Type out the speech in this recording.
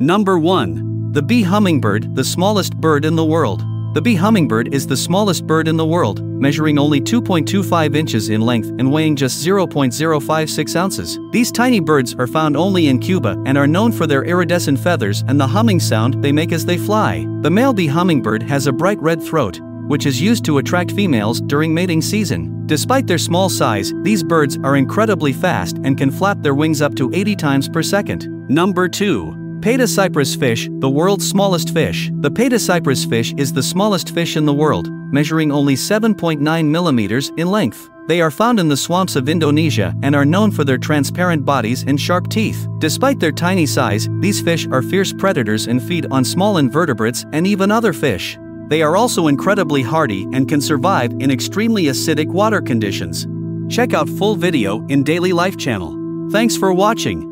Number 1. The bee hummingbird, the smallest bird in the world. The bee hummingbird is the smallest bird in the world, measuring only 2.25 inches in length and weighing just 0.056 ounces. These tiny birds are found only in Cuba and are known for their iridescent feathers and the humming sound they make as they fly. The male bee hummingbird has a bright red throat, which is used to attract females during mating season. Despite their small size, these birds are incredibly fast and can flap their wings up to 80 times per second. Number 2. Paedocypris fish, the world's smallest fish. The Paedocypris fish is the smallest fish in the world, measuring only 7.9 millimeters in length. They are found in the swamps of Indonesia and are known for their transparent bodies and sharp teeth. Despite their tiny size, these fish are fierce predators and feed on small invertebrates and even other fish. They are also incredibly hardy and can survive in extremely acidic water conditions. Check out full video in Daily Life channel. Thanks for watching.